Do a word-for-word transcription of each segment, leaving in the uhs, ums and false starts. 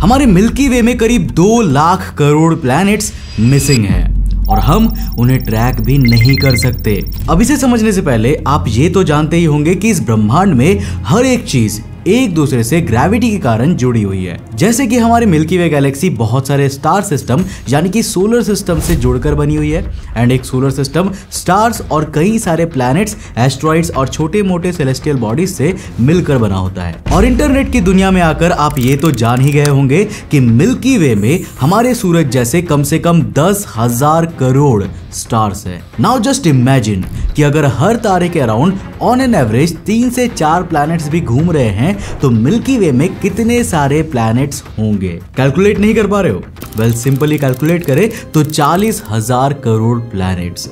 हमारे मिल्की वे में करीब दो लाख करोड़ प्लैनेट्स मिसिंग हैं और हम उन्हें ट्रैक भी नहीं कर सकते। अब इसे समझने से पहले आप ये तो जानते ही होंगे कि इस ब्रह्मांड में हर एक चीज एक दूसरे से ग्रेविटी के कारण जुड़ी हुई है। जैसे कि हमारी मिल्की वे गैलेक्सी बहुत सारे स्टार सिस्टम यानी कि सोलर सिस्टम से जुड़कर बनी हुई है एंड एक सोलर सिस्टम स्टार्स और कई सारे प्लैनेट्स, एस्ट्रॉइड्स और छोटे मोटे सेलेस्टियल बॉडीज से मिलकर बना होता है। और इंटरनेट की दुनिया में आकर आप ये तो जान ही गए होंगे कि मिल्की वे में हमारे सूरज जैसे कम से कम दस हजार करोड़ स्टार्स है। नाउ जस्ट इमेजिन कि अगर हर तारे के अराउंड ऑन एन एवरेज तीन से चार प्लैनेट्स भी घूम रहे हैं तो मिल्की वे में कितने सारे प्लैनेट्स होंगे? कैलकुलेट नहीं कर पा रहे हो? वेल सिंपली कैलकुलेट करें तो चालीस हजार करोड़ प्लैनेट्स।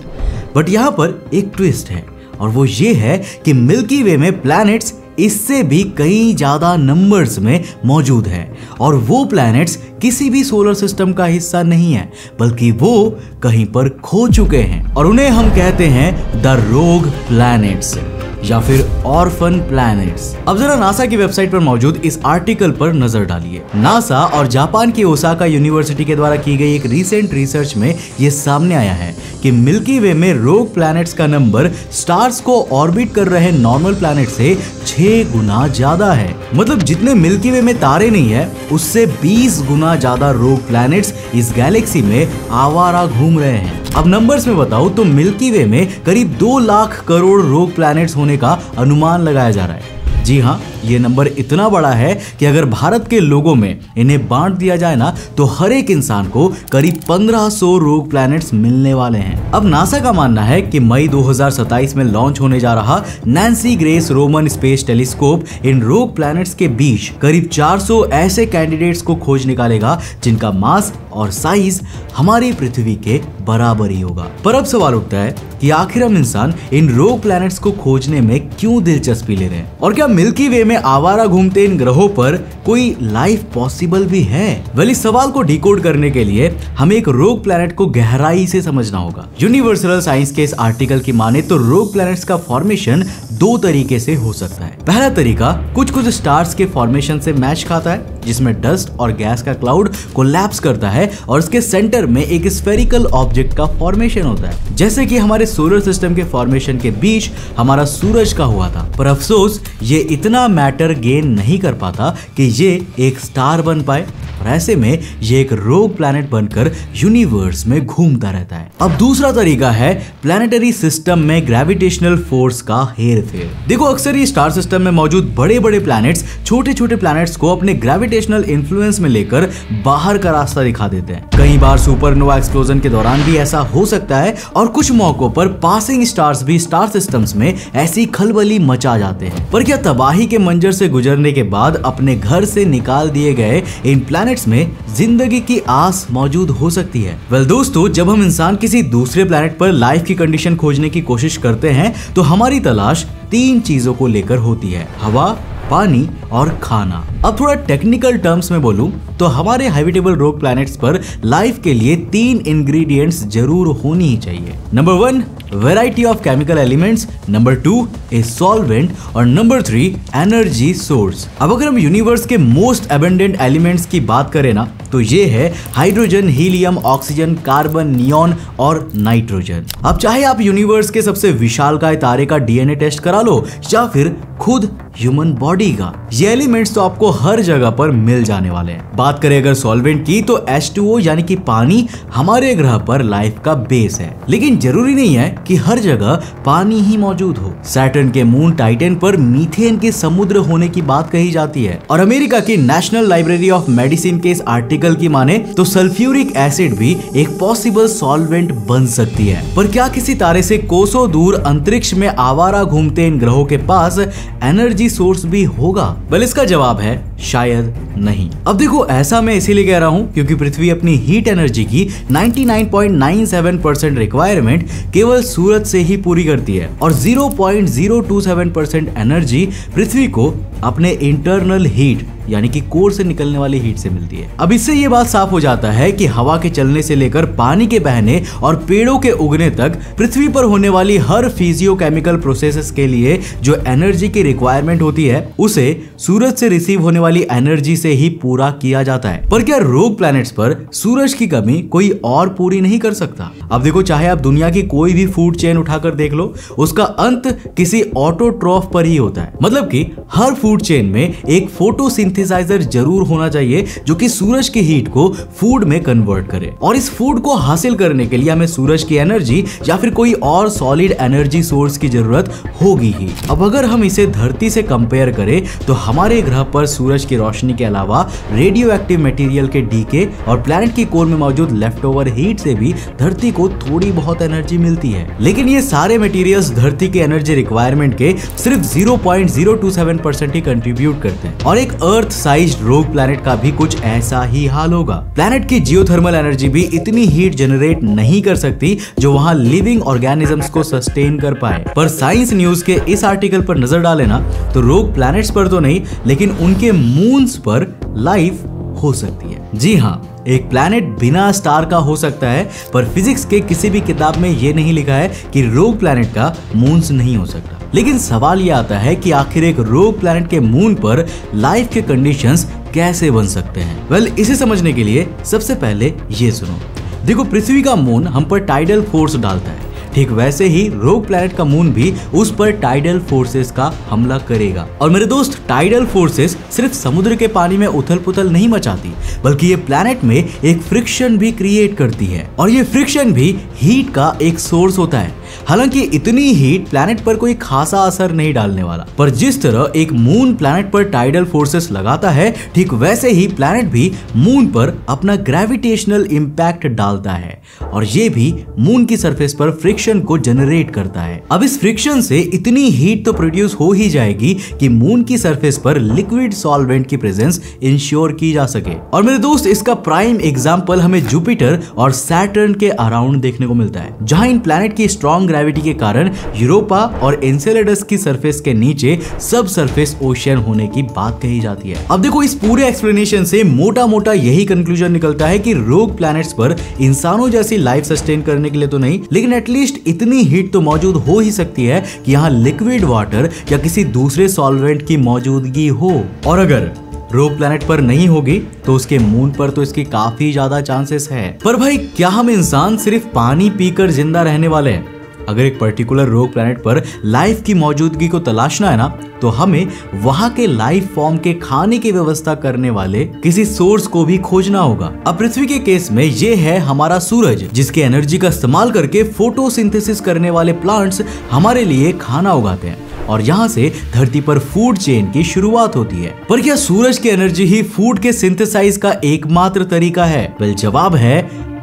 बट यहाँ पर एक ट्विस्ट है और वो ये है कि मिल्की वे में प्लैनेट्स इससे भी कई ज्यादा नंबर्स में मौजूद हैं और वो प्लैनेट्स किसी भी सोलर सिस्टम का हिस्सा नहीं है बल्कि वो कहीं पर खो चुके हैं और उन्हें हम कहते हैं द रोग प्लैनेट्स या फिर ऑर्फन प्लैनेट्स। अब जरा नासा की वेबसाइट पर मौजूद इस आर्टिकल पर नजर डालिए। नासा और जापान की ओसाका यूनिवर्सिटी के द्वारा की गई एक रीसेंट रिसर्च में ये सामने आया है कि मिल्की वे में रोग प्लैनेट्स का नंबर स्टार्स को ऑर्बिट कर रहे नॉर्मल प्लैनेट से छह गुना ज्यादा है। मतलब जितने मिल्की वे में तारे नहीं है उससे बीस गुना ज्यादा रोग प्लैनेट्स इस गैलेक्सी में आवारा घूम रहे हैं। अब नंबर्स में बताऊं तो मिल्की वे में करीब दो लाख करोड़ रोग प्लैनेट्स होने का अनुमान लगाया जा रहा है। जी हाँ, ये नंबर इतना बड़ा है कि अगर भारत के लोगों में इन्हें बांट दिया जाए ना तो हर एक इंसान को करीब पंद्रह सौ रोग प्लैनेट्स मिलने वाले हैं। अब नासा का मानना है कि मई दो हज़ार सत्ताईस में लॉन्च होने जा रहा Nancy Grace Roman space telescope इन रोग प्लैनेट्स के बीच करीब चार सौ ऐसे कैंडिडेट्स को खोज निकालेगा जिनका मास और साइज हमारी पृथ्वी के बराबर ही होगा। पर अब सवाल उठता है कि आखिर हम इंसान इन रोग प्लैनेट्स को खोजने में क्यों दिलचस्पी ले रहे हैं और क्या मिल्की वे में आवारा घूमते इन ग्रहों पर कोई लाइफ पॉसिबल भी है? वेल इस सवाल को डिकोड करने के लिए हमें एक रोग प्लैनेट को गहराई से समझना होगा। यूनिवर्सल साइंस के इस आर्टिकल की माने तो रोग प्लैनेट्स का फॉर्मेशन दो तरीके से हो सकता है। पहला तरीका कुछ कुछ स्टार्स के फॉर्मेशन से मैच खाता है जिसमें डस्ट और गैस का क्लाउड कोलैप्स करता है और उसके सेंटर में एक स्फेरिकल ऑब्जेक्ट का फॉर्मेशन होता है, जैसे कि हमारे सोलर सिस्टम के फॉर्मेशन के बीच हमारा सूरज का हुआ था। पर अफसोस ये इतना मैटर गेन नहीं कर पाता कि ये एक स्टार बन पाए और ऐसे में ये एक रोग प्लैनेट बनकर यूनिवर्स में घूमता रहता है। अब दूसरा तरीका है प्लैनेटरी सिस्टम में ग्रेविटेशनल फोर्स का हेरफेर। देखो, अक्सर ये स्टार सिस्टम में मौजूद बड़े बड़े प्लैनेट्स छोटे छोटे प्लैनेट्स को अपने ग्रेविटेशनल इन्फ्लुएंस में लेकर बाहर का रास्ता दिखा देते हैं। कई बार सुपरनोवा एक्सप्लोजन के दौरान भी ऐसा हो सकता है और कुछ मौकों पर पासिंग स्टार्स भी स्टार सिस्टम्स में ऐसी खलबली मचा जाते हैं। पर क्या तबाही के मंजर से गुजरने के बाद अपने घर से निकाल दिए गए इन प्लैनेट्स में जिंदगी की आस मौजूद हो सकती है? वेल well, दोस्तों, जब हम इंसान किसी दूसरे प्लैनेट पर लाइफ की कंडीशन खोजने की कोशिश करते हैं तो हमारी तलाश तीन चीजों को लेकर होती है: हवा, पानी और खाना। अब थोड़ा टेक्निकल टर्म्स में बोलूं तो हमारे हैबिटेबल रोग प्लैनेट्स पर लाइफ के लिए तीन इंग्रेडिएंट्स जरूर होनी ही चाहिए। Number one, variety of chemical elements. Number two, a solvent. और नंबर थ्री, एनर्जी सोर्स। अब अगर हम यूनिवर्स के मोस्ट एबंडेंट एलिमेंट्स की बात करें ना तो ये है hydrogen, helium, oxygen, carbon, neon और नाइट्रोजन। अब चाहे आप यूनिवर्स के सबसे विशालकाय तारे का डीएनए टेस्ट करा लो या फिर खुद ह्यूमन बॉडी का, ये एलिमेंट्स तो आपको हर जगह पर मिल जाने वाले हैं। बात करें अगर सॉल्वेंट की तो एच टू ओ यानी कि पानी हमारे ग्रह पर लाइफ का बेस है, लेकिन जरूरी नहीं है कि हर जगह पानी ही मौजूद हो। सैटर्न के मून टाइटन पर मीथेन के समुद्र होने की बात कही जाती है और अमेरिका की नेशनल लाइब्रेरी ऑफ मेडिसिन के इस आर्टिकल की माने तो सल्फ्यूरिक एसिड भी एक पॉसिबल सॉल्वेंट बन सकती है। पर क्या किसी तारे से कोसों दूर अंतरिक्ष में आवारा घूमते इन ग्रहों के पास एनर्जी सोर्स भी होगा? वेल इसका जवाब है शायद नहीं। अब देखो, ऐसा मैं इसीलिए कह रहा हूँ क्योंकि पृथ्वी अपनी हीट एनर्जी की निन्यानवे पॉइंट नौ सात परसेंट रिक्वायरमेंट केवल सूरज से ही पूरी करती है और zero point zero two seven percent energy पृथ्वी को अपने इंटरनल हीट यानी कि कोर से निकलने वाली हीट से मिलती है। अब इससे ये बात साफ हो जाता है कि हवा के चलने से लेकर पानी के बहने और पेड़ों के उगने तक पृथ्वी पर होने वाली हर फिजियोकेमिकल प्रोसेसेस के लिए जो एनर्जी की रिक्वायरमेंट होती है उसे सूरज से रिसीव होने वाली एनर्जी से ही पूरा किया जाता है। पर क्या रोग प्लैनेट्स पर सूरज की कमी कोई और पूरी नहीं कर सकता? अब देखो, चाहे आप दुनिया की कोई भी फूड चेन उठाकर देख लो, उसका अंत किसी ऑटोट्रॉफ पर ही होता है। मतलब कि हर फूड चेन में एक फोटोसिंथेसाइजर जरूर होना चाहिए जो कि सूरज की हीट को फूड में कन्वर्ट करे, और इस फूड को हासिल करने के लिए हमें सूरज की एनर्जी या फिर कोई और सॉलिड एनर्जी सोर्स की जरूरत होगी ही। अब अगर हम इसे धरती से कंपेयर करें तो हमारे ग्रह पर सूरज की रोशनी के अलावा रेडियो एक्टिव मटेरियल के डीके और प्लैनेट की कोर में मौजूद लेफ्ट ओवर हीट से भी धरती को थोड़ी बहुत एनर्जी मिलती है, लेकिन ये सारे मटेरियल्स धरती के एनर्जी रिक्वायरमेंट के सिर्फ zero point zero two seven percent ही कंट्रीब्यूट करते हैं। और एक अर्थ साइज रोग प्लैनेट का भी कुछ ऐसा ही हाल होगा। प्लैनेट की जियोथर्मल एनर्जी भी इतनी हीट जनरेट नहीं कर सकती जो वहाँ लिविंग ऑर्गेनिजम्स को सस्टेन कर पाए। पर साइंस न्यूज के इस आर्टिकल पर नजर डाले ना तो रोग प्लैनेट्स पर तो नहीं लेकिन उनके मून्स पर लाइफ हो सकती है। जी हाँ, एक प्लैनेट बिना स्टार का हो सकता है, पर फिजिक्स के किसी भी किताब में ये नहीं लिखा है कि रोग प्लैनेट का मून्स नहीं हो सकता। लेकिन सवाल ये आता है कि आखिर एक रोग प्लैनेट के मून पर लाइफ के कंडीशंस कैसे बन सकते हैं? वेल, इसे समझने के लिए सबसे पहले ये सुनो। देखो, पृथ्वी का मून हम पर टाइडल फोर्स डालता है, ठीक वैसे ही रोग प्लैनेट का मून भी उस पर टाइडल फोर्सेस का हमला करेगा। और मेरे दोस्त, टाइडल फोर्सेस सिर्फ समुद्र के पानी में उथल पुथल नहीं मचाती, बल्कि ये प्लैनेट में एक फ्रिक्शन भी क्रिएट करती है, और ये फ्रिक्शन भी हीट का एक सोर्स होता है। हालांकि इतनी हीट प्लैनेट पर कोई खासा असर नहीं डालने वाला, पर जिस तरह एक मून प्लैनेट पर टाइडल फोर्सेस लगाता है, ठीक वैसे ही प्लैनेट भी मून पर अपना ग्रेविटेशनल इम्पैक्ट डालता है, और ये भी मून की सरफेस पर फ्रिक्शन को जनरेट करता है। अब इस फ्रिक्शन से इतनी हीट तो प्रोड्यूस हो ही जाएगी कि मून की सरफेस पर लिक्विड सॉल्वेंट की प्रेजेंस इंश्योर की जा सके। और मेरे दोस्त, इसका प्राइम एग्जांपल हमें जुपिटर और सैटर्न के अराउंड देखने को मिलता है, जहां इन प्लैनेट की स्ट्रॉन्ग ग्रेविटी के कारण यूरोपा और एंसेलेडस की सरफेस के नीचे सब सरफेस ओशियन होने की बात कही जाती है। अब देखो, इस पूरे एक्सप्लेनेशन से मोटा मोटा यही कंक्लूजन निकलता है कि रोग प्लैनेट्स पर इंसानों जैसी लाइफ सस्टेन करने के लिए तो नहीं, लेकिन एटलीस्ट इतनी हीट तो मौजूद हो ही सकती है कि यहाँ लिक्विड वाटर या किसी दूसरे सॉल्वेंट की मौजूदगी हो। और अगर रोग प्लैनेट पर नहीं होगी तो उसके मून पर तो इसकी काफी ज्यादा चांसेस है। पर भाई, क्या हम इंसान सिर्फ पानी पीकर जिंदा रहने वाले हैं? अगर एक पर्टिकुलर रोग प्लैनेट पर लाइफ की मौजूदगी को तलाशना है ना, तो हमें वहां के लाइफ फॉर्म के खाने की व्यवस्था करने वाले किसी सोर्स को भी खोजना होगा। अब पृथ्वी के केस में ये है हमारा सूरज, जिसके एनर्जी का इस्तेमाल करके फोटोसिंथेसिस करने वाले प्लांट्स हमारे लिए खाना उगाते हैं, और यहाँ से धरती पर फूड चेन की शुरुआत होती है। पर क्या सूरज की एनर्जी ही फूड के सिंथेसाइज का एकमात्र तरीका है? वेल, जवाब है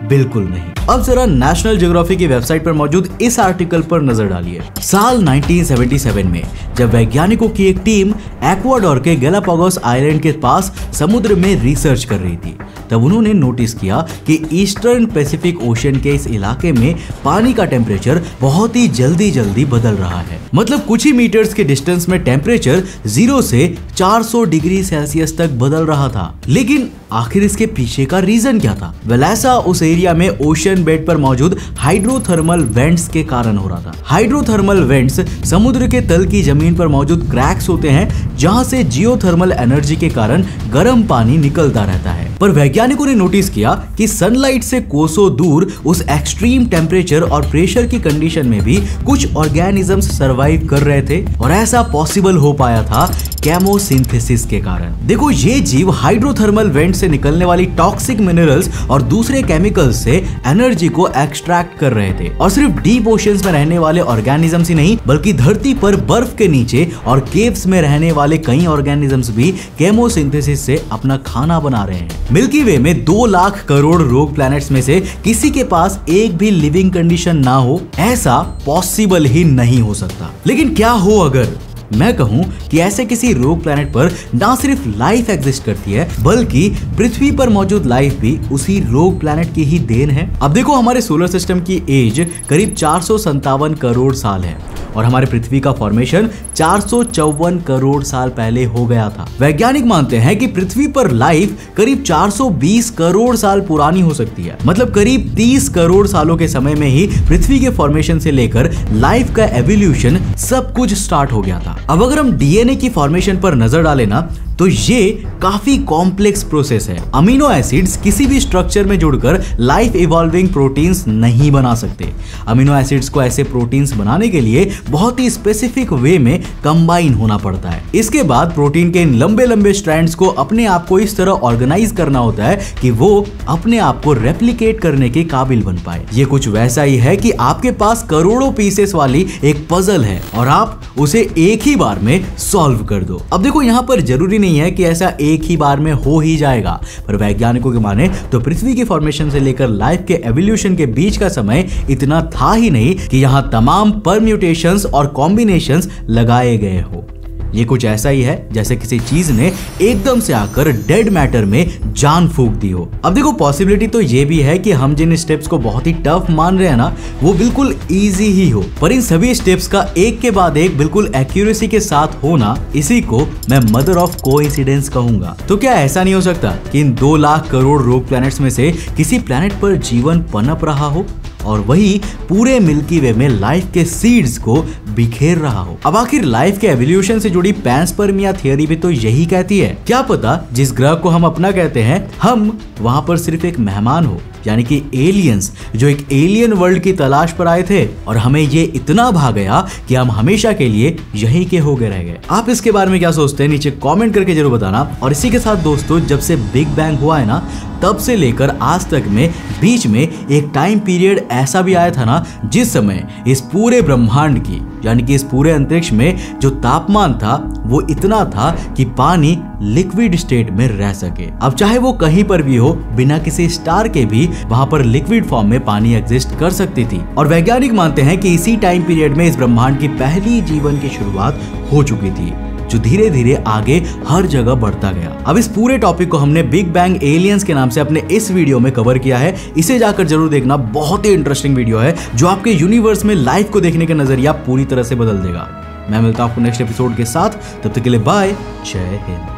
बिल्कुल नहीं। अब जरा नेशनल ज्योग्राफी की वेबसाइट पर मौजूद इस आर्टिकल पर नजर डालिए। साल उन्नीस सौ सतहत्तर में जब वैज्ञानिकों की एक टीम एक्वाडोर के गैलापागोस आइलैंड के पास समुद्र में रिसर्च कर रही थी, तब उन्होंने नोटिस किया कि ईस्टर्न पैसिफिक ओशन के इस इलाके में पानी का टेम्परेचर बहुत ही जल्दी जल्दी बदल रहा है। मतलब कुछ ही मीटर्स के डिस्टेंस में टेम्परेचर जीरो से चार सौ डिग्री सेल्सियस तक बदल रहा था। लेकिन आखिर इसके पीछे का रीजन क्या था? वेलासा उस एरिया में ओशन बेड पर मौजूद हाइड्रोथर्मल वेंट्स के कारण हो रहा था। हाइड्रोथर्मल वेंट्स समुद्र के तल की जमीन पर मौजूद क्रैक्स होते हैं, जहां से जियोथर्मल एनर्जी के कारण गर्म पानी निकलता रहता है। पर वैज्ञानिकों ने नोटिस किया कि सनलाइट से कोसों दूर उस एक्सट्रीम टेम्परेचर और प्रेशर की कंडीशन में भी कुछ ऑर्गेनिजम्स सर्वाइव कर रहे थे, और ऐसा पॉसिबल हो पाया था केमोसिंथेसिस के कारण। देखो, ये जीव हाइड्रोथर्मल वेंट से निकलने वाली टॉक्सिक मिनरल्स और दूसरे केमिकल्स से एनर्जी को एक्सट्रैक्ट कर रहे थे, और सिर्फ डीप ओशंस में रहने वाले ऑर्गेनिजम्स ही नहीं बल्कि धरती पर बर्फ के नीचे और केव्स में रहने वाले कई ऑर्गेनिजम्स भी केमोसिंथेसिस से अपना खाना बना रहे हैं। मिल्की वे में दो लाख करोड़ रोग प्लैनेट्स में से किसी के पास एक भी लिविंग कंडीशन ना हो, ऐसा पॉसिबल ही नहीं हो सकता। लेकिन क्या हो अगर मैं कहूं कि ऐसे किसी रोग प्लैनेट पर ना सिर्फ लाइफ एग्जिस्ट करती है, बल्कि पृथ्वी पर मौजूद लाइफ भी उसी रोग प्लैनेट की ही देन है। अब देखो, हमारे सोलर सिस्टम की एज करीब चार सौ सत्तावन करोड़ साल है, और हमारे पृथ्वी का फॉर्मेशन चार सौ चौवन करोड़ साल पहले हो गया था। वैज्ञानिक मानते हैं कि पृथ्वी पर लाइफ करीब चार सौ बीस करोड़ साल पुरानी हो सकती है, मतलब करीब तीस करोड़ सालों के समय में ही पृथ्वी के फॉर्मेशन से लेकर लाइफ का एवोल्यूशन सब कुछ स्टार्ट हो गया था। अब अगर हम डीएनए की फॉर्मेशन पर नजर डालें ना, तो ये काफी कॉम्प्लेक्स प्रोसेस है। अमीनो एसिड्स किसी भी स्ट्रक्चर में जुड़कर लाइफ इवॉल्विंग प्रोटीन्स नहीं बना सकते। अमीनो एसिड्स को ऐसे प्रोटीन्स बनाने के लिए बहुत ही स्पेसिफिक वे में कंबाइन होना पड़ता है। इसके बाद प्रोटीन के इन लंबे लंबे स्ट्रैंड्स को अपने आप को इस तरह ऑर्गेनाइज करना होता है कि वो अपने आप को रेप्लिकेट करने के काबिल बन पाए। ये कुछ वैसा ही है कि आपके पास करोड़ों पीसेस वाली एक पजल है और आप उसे एक ही बार में सॉल्व कर दो। अब देखो, यहाँ पर जरूरी नहीं है कि ऐसा एक ही बार में हो ही जाएगा, पर वैज्ञानिकों के माने तो पृथ्वी के फॉर्मेशन से लेकर लाइफ के एवोल्यूशन के बीच का समय इतना था ही नहीं कि यहाँ तमाम परम्यूटेशंस और कॉम्बिनेशंस लगाए गए हो। ये कुछ ऐसा ही है जैसे किसी चीज ने एकदम से आकर डेड मैटर में जान फूंक दी हो। अब देखो, पॉसिबिलिटी तो ये भी है कि हम जिन स्टेप्स को बहुत ही टफ मान रहे हैं ना, वो बिल्कुल इजी ही हो, पर इन सभी स्टेप्स का एक के बाद एक बिल्कुल एक्यूरेसी के साथ होना, इसी को मैं मदर ऑफ कोइंसिडेंस कहूंगा। तो क्या ऐसा नहीं हो सकता कि इन दो लाख करोड़ रोग प्लैनेट्स में से किसी प्लैनेट पर जीवन पनप रहा हो और वही पूरे मिल्की वे में लाइफ के सीड्स को बिखेर रहा हो। अब आखिर लाइफ के एवोल्यूशन से जुड़ी पैंसपर्मिया थियरी भी तो यही कहती है। क्या पता जिस ग्रह को हम अपना कहते हैं, हम वहां पर सिर्फ एक मेहमान हो, यानी कि एलियंस, जो एक एलियन वर्ल्ड की तलाश पर आए थे और हमें ये इतना भा गया कि हम हमेशा के लिए यहीं के हो गए रह गए। आप इसके बारे में क्या सोचते हैं, नीचे कमेंट करके जरूर बताना। और इसी के साथ दोस्तों, जब से बिग बैंग हुआ है ना, तब से लेकर आज तक में बीच में एक टाइम पीरियड ऐसा भी आया था ना, जिस समय इस पूरे ब्रह्मांड की, यानी कि इस पूरे अंतरिक्ष में जो तापमान था वो इतना था कि पानी लिक्विड स्टेट में रह सके। अब चाहे वो कहीं पर भी हो, बिना किसी स्टार के भी वहां पर लिक्विड फॉर्म में पानी एग्जिस्ट कर सकती थी। और वैज्ञानिक मानते हैं कि इसी टाइम पीरियड में इस ब्रह्मांड की पहली जीवन की शुरुआत हो चुकी थी, जो धीरे धीरे आगे हर जगह बढ़ता गया। अब इस पूरे टॉपिक को हमने बिग बैंग एलियंस के नाम से अपने इस वीडियो में कवर किया है, इसे जाकर जरूर देखना। बहुत ही इंटरेस्टिंग वीडियो है जो आपके यूनिवर्स में लाइफ को देखने का नजरिया पूरी तरह से बदल देगा। मैं मिलता हूं आपको नेक्स्ट एपिसोड के साथ, तब तक के लिए बाय, जय हिंद।